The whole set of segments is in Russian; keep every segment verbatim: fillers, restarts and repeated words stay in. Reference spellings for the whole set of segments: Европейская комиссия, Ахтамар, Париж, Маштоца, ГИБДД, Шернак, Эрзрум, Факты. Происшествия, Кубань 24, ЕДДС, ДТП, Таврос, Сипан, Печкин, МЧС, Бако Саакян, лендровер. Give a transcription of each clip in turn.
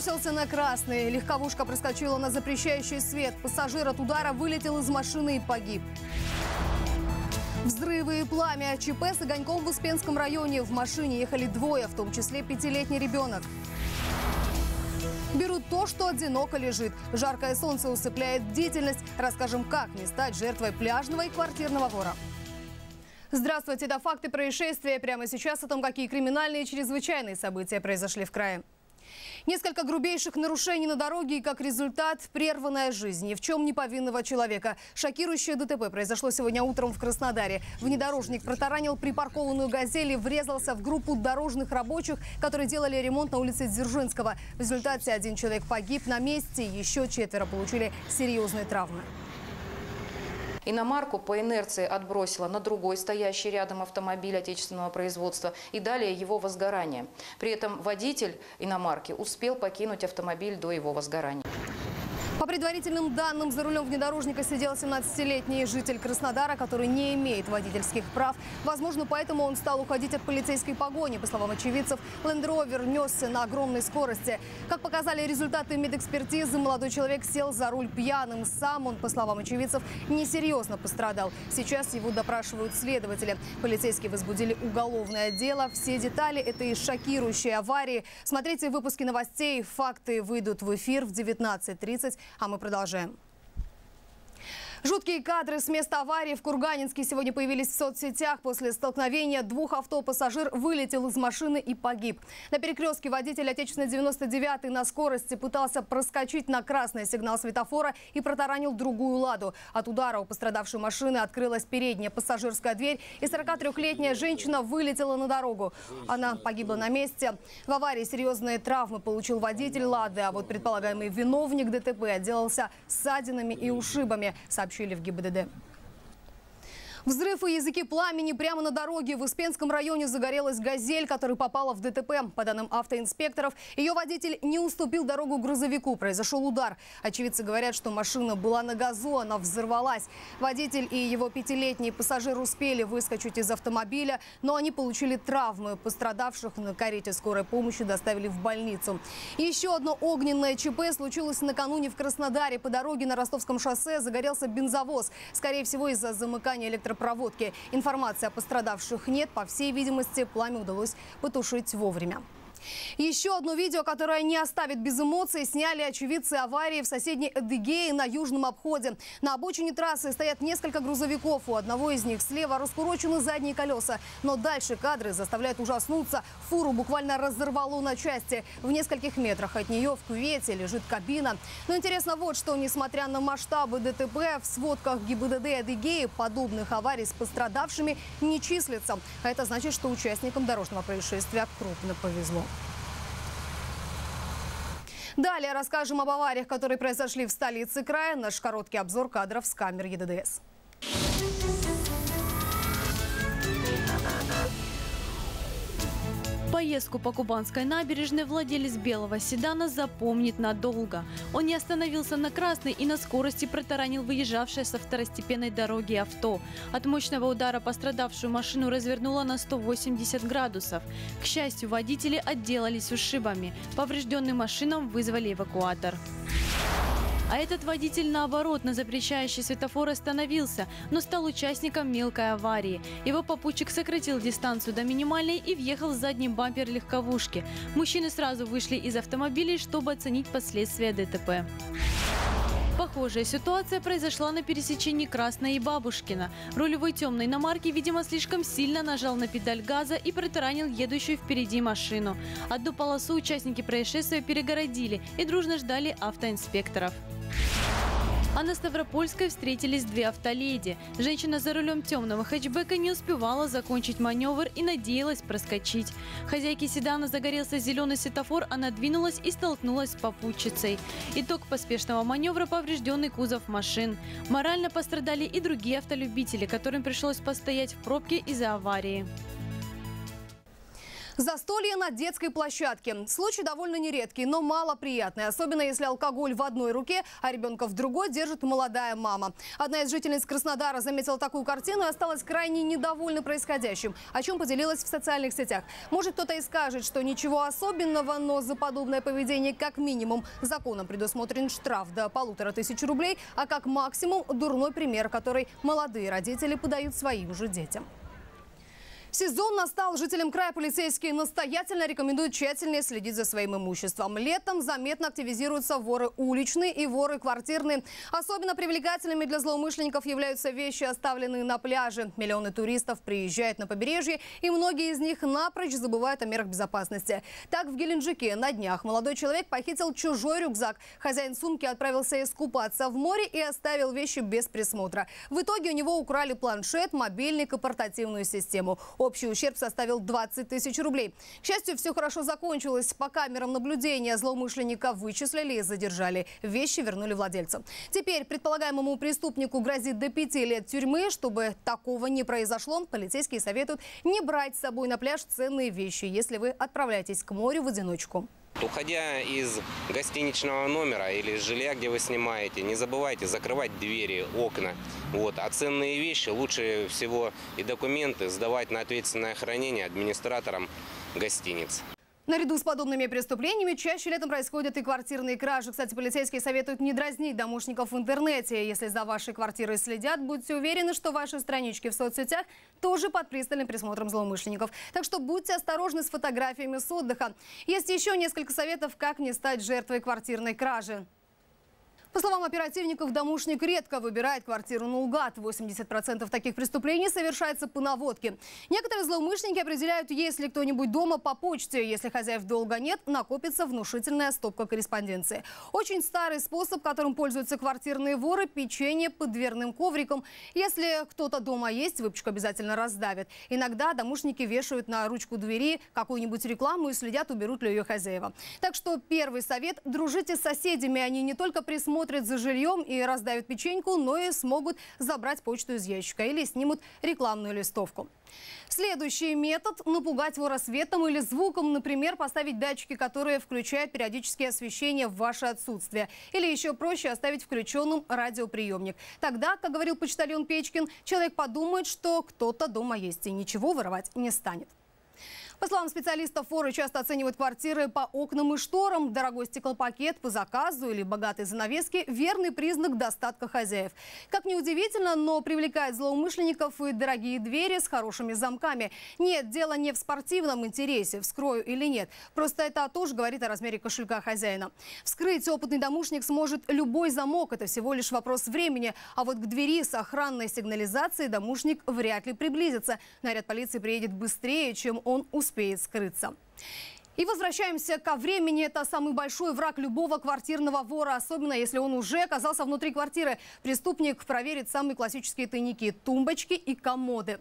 бросился на красный. Легковушка проскочила на запрещающий свет. Пассажир от удара вылетел из машины и погиб. Взрывы и пламя. ЧП с огоньком в Успенском районе. В машине ехали двое, в том числе пятилетний ребенок. Берут то, что одиноко лежит. Жаркое солнце усыпляет бдительность. Расскажем, как не стать жертвой пляжного и квартирного вора. Здравствуйте, это «Факты. Происшествия». Прямо сейчас о том, какие криминальные и чрезвычайные события произошли в крае. Несколько грубейших нарушений на дороге и, как результат, прерванная жизнь ни в чем не повинного человека. Шокирующее ДТП произошло сегодня утром в Краснодаре. Внедорожник протаранил припаркованную «Газель» и врезался в группу дорожных рабочих, которые делали ремонт на улице Дзержинского. В результате один человек погиб на месте, еще четверо получили серьезные травмы. Иномарку по инерции отбросило на другой стоящий рядом автомобиль отечественного производства и далее его возгорание. При этом водитель иномарки успел покинуть автомобиль до его возгорания. По предварительным данным, за рулем внедорожника сидел семнадцатилетний житель Краснодара, который не имеет водительских прав. Возможно, поэтому он стал уходить от полицейской погони. По словам очевидцев, лендровер несся на огромной скорости. Как показали результаты медэкспертизы, молодой человек сел за руль пьяным. Сам он, по словам очевидцев, несерьезно пострадал. Сейчас его допрашивают следователи. Полицейские возбудили уголовное дело. Все детали этой шокирующей аварии смотрите в выпуске новостей. Факты выйдут в эфир в девятнадцать тридцать. А мы продолжаем. Жуткие кадры с места аварии в Курганинске сегодня появились в соцсетях. После столкновения двух авто пассажир вылетел из машины и погиб. На перекрестке водитель отечественной девяносто девятой на скорости пытался проскочить на красный сигнал светофора и протаранил другую «Ладу». От удара у пострадавшей машины открылась передняя пассажирская дверь, и сорокатрёхлетняя женщина вылетела на дорогу. Она погибла на месте. В аварии серьезные травмы получил водитель «Лады», а вот предполагаемый виновник ДТП отделался ссадинами и ушибами, сообщили в ГИБДД. Взрыв и языки пламени прямо на дороге. В Успенском районе загорелась «Газель», которая попала в ДТП. По данным автоинспекторов, ее водитель не уступил дорогу грузовику. Произошел удар. Очевидцы говорят, что машина была на газу, она взорвалась. Водитель и его пятилетний пассажир успели выскочить из автомобиля, но они получили травмы. Пострадавших на карете скорой помощи доставили в больницу. Еще одно огненное ЧП случилось накануне в Краснодаре. По дороге на Ростовском шоссе загорелся бензовоз. Скорее всего, из-за замыкания электропроводки. Проводки. Информации о пострадавших нет. По всей видимости, пламя удалось потушить вовремя. Еще одно видео, которое не оставит без эмоций, сняли очевидцы аварии в соседней Адыгее на южном обходе. На обочине трассы стоят несколько грузовиков. У одного из них слева раскурочены задние колеса. Но дальше кадры заставляют ужаснуться. Фуру буквально разорвало на части. В нескольких метрах от нее в кювете лежит кабина. Но интересно вот что. Несмотря на масштабы ДТП, в сводках ГИБДД Адыгеи подобных аварий с пострадавшими не числится. А это значит, что участникам дорожного происшествия крупно повезло. Далее расскажем об авариях, которые произошли в столице края. Наш короткий обзор кадров с камер ЕДДС. Поездку по Кубанской набережной владелец белого седана запомнит надолго. Он не остановился на красный и на скорости протаранил выезжавшее со второстепенной дороги авто. От мощного удара пострадавшую машину развернуло на сто восемьдесят градусов. К счастью, водители отделались ушибами. Поврежденным машинам вызвали эвакуатор. А этот водитель, наоборот, на запрещающий светофор остановился, но стал участником мелкой аварии. Его попутчик сократил дистанцию до минимальной и въехал в задний бампер легковушки. Мужчины сразу вышли из автомобилей, чтобы оценить последствия ДТП. Похожая ситуация произошла на пересечении Красной и Бабушкина. Рулевой темной иномарки, видимо, слишком сильно нажал на педаль газа и протаранил едущую впереди машину. Одну полосу участники происшествия перегородили и дружно ждали автоинспекторов. А на Ставропольской встретились две автоледи. Женщина за рулем темного хэтчбека не успевала закончить маневр и надеялась проскочить. Хозяйке седана загорелся зеленый светофор, она двинулась и столкнулась с попутчицей. Итог поспешного маневра – поврежденный кузов машин. Морально пострадали и другие автолюбители, которым пришлось постоять в пробке из-за аварии. Застолье на детской площадке. Случай довольно нередкий, но малоприятный. Особенно если алкоголь в одной руке, а ребенка в другой держит молодая мама. Одна из жительниц Краснодара заметила такую картину и осталась крайне недовольна происходящим, о чем поделилась в социальных сетях. Может, кто-то и скажет, что ничего особенного, но за подобное поведение как минимум законом предусмотрен штраф до полутора тысяч рублей, а как максимум дурной пример, который молодые родители подают своим же детям. Сезон настал. Жителям края полицейские настоятельно рекомендуют тщательнее следить за своим имуществом. Летом заметно активизируются воры уличные и воры квартирные. Особенно привлекательными для злоумышленников являются вещи, оставленные на пляже. Миллионы туристов приезжают на побережье, и многие из них напрочь забывают о мерах безопасности. Так, в Геленджике на днях молодой человек похитил чужой рюкзак. Хозяин сумки отправился искупаться в море и оставил вещи без присмотра. В итоге у него украли планшет, мобильник и портативную систему. Общий ущерб составил двадцать тысяч рублей. К счастью, все хорошо закончилось. По камерам наблюдения злоумышленника вычислили и задержали. Вещи вернули владельцам. Теперь предполагаемому преступнику грозит до пяти лет тюрьмы. Чтобы такого не произошло, полицейские советуют не брать с собой на пляж ценные вещи, если вы отправляетесь к морю в одиночку. Уходя из гостиничного номера или из жилья, где вы снимаете, не забывайте закрывать двери, окна. Вот. А ценные вещи, лучше всего и документы, сдавать на ответственное хранение администраторам гостиниц. Наряду с подобными преступлениями чаще летом происходят и квартирные кражи. Кстати, полицейские советуют не дразнить домушников в интернете. Если за вашей квартирой следят, будьте уверены, что ваши странички в соцсетях тоже под пристальным присмотром злоумышленников. Так что будьте осторожны с фотографиями с отдыха. Есть еще несколько советов, как не стать жертвой квартирной кражи. По словам оперативников, домушник редко выбирает квартиру наугад. восемьдесят процентов таких преступлений совершается по наводке. Некоторые злоумышленники определяют, есть ли кто-нибудь дома, по почте. Если хозяев долго нет, накопится внушительная стопка корреспонденции. Очень старый способ, которым пользуются квартирные воры – печенье под дверным ковриком. Если кто-то дома есть, выпечку обязательно раздавят. Иногда домушники вешают на ручку двери какую-нибудь рекламу и следят, уберут ли ее хозяева. Так что первый совет – дружите с соседями. Они не только присмотрят, смотрят за жильем и раздают печеньку, но и смогут забрать почту из ящика или снимут рекламную листовку. Следующий метод – напугать вора светом или звуком. Например, поставить датчики, которые включают периодические освещения в ваше отсутствие. Или еще проще – оставить включенным радиоприемник. Тогда, как говорил почтальон Печкин, человек подумает, что кто-то дома есть и ничего воровать не станет. По словам специалистов, воры часто оценивают квартиры по окнам и шторам. Дорогой стеклопакет по заказу или богатые занавески – верный признак достатка хозяев. Как ни удивительно, но привлекают злоумышленников и дорогие двери с хорошими замками. Нет, дело не в спортивном интересе, вскрою или нет. Просто это тоже говорит о размере кошелька хозяина. Вскрыть опытный домушник сможет любой замок. Это всего лишь вопрос времени. А вот к двери с охранной сигнализацией домушник вряд ли приблизится. Наряд полиции приедет быстрее, чем он успеет. успеет скрыться. И возвращаемся ко времени. Это самый большой враг любого квартирного вора, особенно если он уже оказался внутри квартиры. Преступник проверит самые классические тайники, тумбочки и комоды.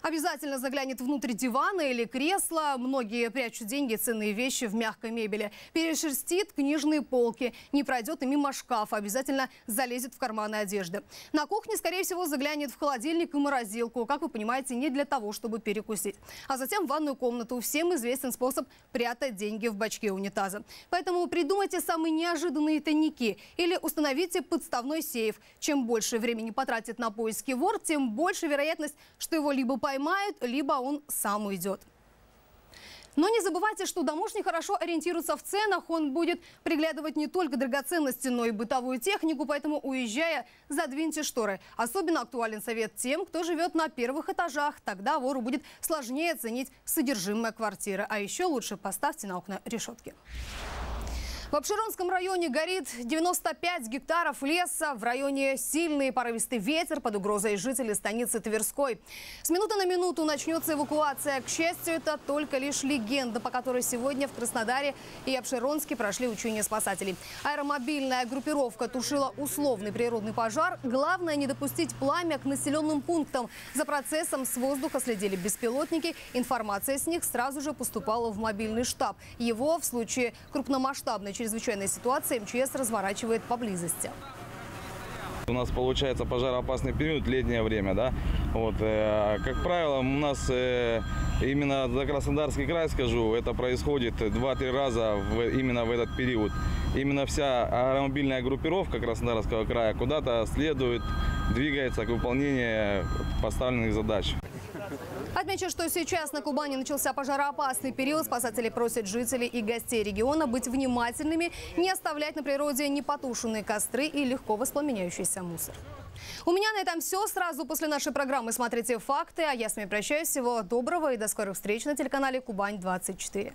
Обязательно заглянет внутрь дивана или кресла. Многие прячут деньги и ценные вещи в мягкой мебели. Перешерстит книжные полки. Не пройдет и мимо шкафа. Обязательно залезет в карманы одежды. На кухне, скорее всего, заглянет в холодильник и морозилку. Как вы понимаете, не для того, чтобы перекусить. А затем в ванную комнату. Всем известен способ прятать деньги в бачке унитаза. Поэтому придумайте самые неожиданные тайники. Или установите подставной сейф. Чем больше времени потратит на поиски вор, тем больше вероятность, что его либо поймают, поймают, либо он сам уйдет. Но не забывайте, что домушник хорошо ориентируется в ценах. Он будет приглядывать не только драгоценности, но и бытовую технику. Поэтому, уезжая, задвиньте шторы. Особенно актуален совет тем, кто живет на первых этажах. Тогда вору будет сложнее оценить содержимое квартиры. А еще лучше поставьте на окна решетки. В Апшеронском районе горит девяносто пять гектаров леса. В районе сильный порывистый ветер, под угрозой жителей станицы Тверской. С минуты на минуту начнется эвакуация. К счастью, это только лишь легенда, по которой сегодня в Краснодаре и Апшеронске прошли учения спасателей. Аэромобильная группировка тушила условный природный пожар. Главное – не допустить пламя к населенным пунктам. За процессом с воздуха следили беспилотники. Информация с них сразу же поступала в мобильный штаб. Его в случае крупномасштабной чрезвычайной ситуации МЧС разворачивает поблизости. У нас получается пожароопасный период, летнее время, да? Вот, э, как правило, у нас э, именно за Краснодарский край, скажу, это происходит два-три раза в, именно в этот период. Именно вся аэромобильная группировка Краснодарского края куда-то следует, двигается к выполнению поставленных задач. Отмечу, что сейчас на Кубани начался пожароопасный период. Спасатели просят жителей и гостей региона быть внимательными, не оставлять на природе непотушенные костры и легко воспламеняющийся мусор. У меня на этом все. Сразу после нашей программы смотрите «Факты». А я с вами прощаюсь. Всего доброго и до скорых встреч на телеканале Кубань двадцать четыре.